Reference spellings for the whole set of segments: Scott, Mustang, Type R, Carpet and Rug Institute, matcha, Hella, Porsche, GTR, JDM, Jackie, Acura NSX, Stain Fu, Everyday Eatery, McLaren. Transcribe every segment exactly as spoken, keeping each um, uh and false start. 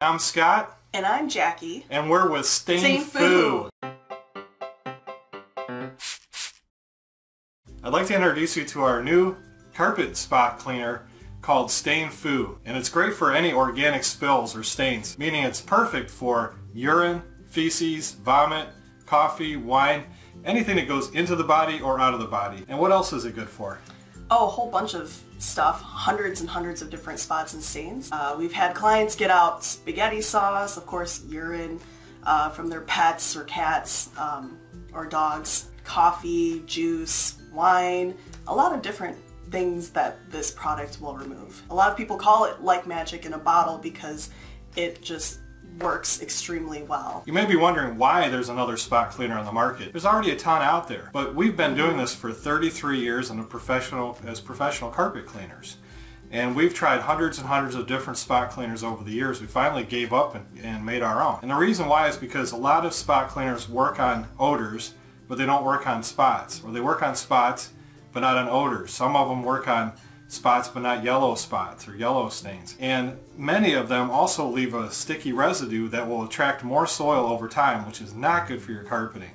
I'm Scott. And I'm Jackie. And we're with Stain, Stain Fu. Fu. I'd like to introduce you to our new carpet spot cleaner called Stain Fu. And it's great for any organic spills or stains, meaning it's perfect for urine, feces, vomit, coffee, wine, anything that goes into the body or out of the body. And what else is it good for? Oh, a whole bunch of stuff, hundreds and hundreds of different spots and stains. Uh, we've had clients get out spaghetti sauce, of course urine uh, from their pets or cats um, or dogs, coffee, juice, wine, a lot of different things that this product will remove. A lot of people call it like magic in a bottle because it just works extremely well. You may be wondering why there's another spot cleaner on the market. There's already a ton out there, but we've been doing this for thirty-three years in a professional, as professional carpet cleaners. And we've tried hundreds and hundreds of different spot cleaners over the years. We finally gave up and, and made our own. And the reason why is because a lot of spot cleaners work on odors, but they don't work on spots. Or they work on spots, but not on odors. Some of them work on spots but not yellow spots or yellow stains, and many of them also leave a sticky residue that will attract more soil over time, which is not good for your carpeting.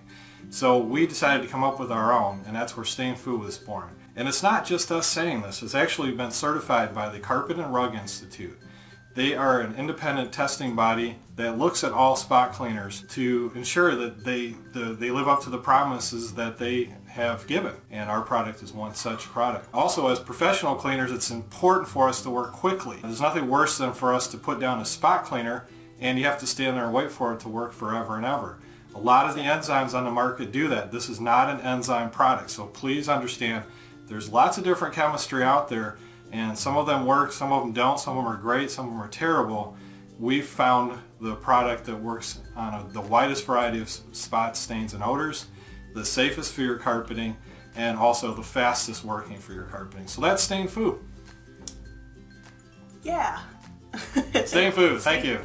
So we decided to come up with our own, and that's where Stain Fu was born. And it's not just us saying this, it's actually been certified by the Carpet and Rug Institute. They are an independent testing body that looks at all spot cleaners to ensure that they the, they live up to the promises that they have given, and our product is one such product. Also, as professional cleaners, it's important for us to work quickly. There's nothing worse than for us to put down a spot cleaner and you have to stand there and wait for it to work forever and ever. A lot of the enzymes on the market do that. This is not an enzyme product, so please understand there's lots of different chemistry out there, and some of them work, some of them don't, some of them are great, some of them are terrible. We've found the product that works on a, the widest variety of spots, stains, and odors, the safest for your carpeting, and also the fastest working for your carpeting. So that's Stain Fu. Yeah. Stain Fu, thank you.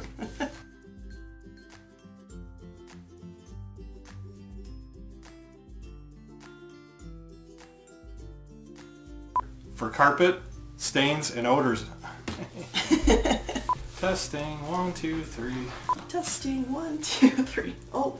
For carpet, stains, and odors. Testing, one, two, three. Testing, one, two, three. Oh.